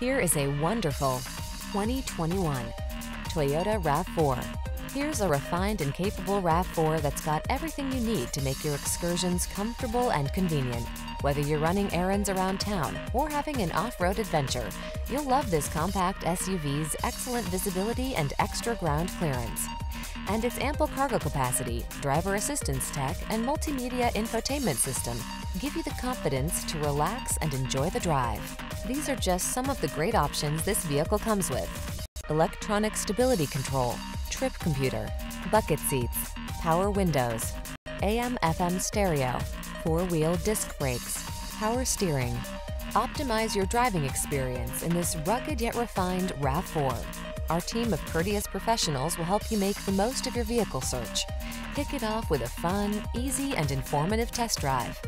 Here is a wonderful 2021 Toyota RAV4. Here's a refined and capable RAV4 that's got everything you need to make your excursions comfortable and convenient. Whether you're running errands around town or having an off-road adventure, you'll love this compact SUV's excellent visibility and extra ground clearance. And its ample cargo capacity, driver assistance tech, and multimedia infotainment system give you the confidence to relax and enjoy the drive. These are just some of the great options this vehicle comes with: electronic stability control, trip computer, bucket seats, power windows, AM/FM stereo, four-wheel disc brakes, power steering. Optimize your driving experience in this rugged yet refined RAV4. Our team of courteous professionals will help you make the most of your vehicle search. Kick it off with a fun, easy, and informative test drive.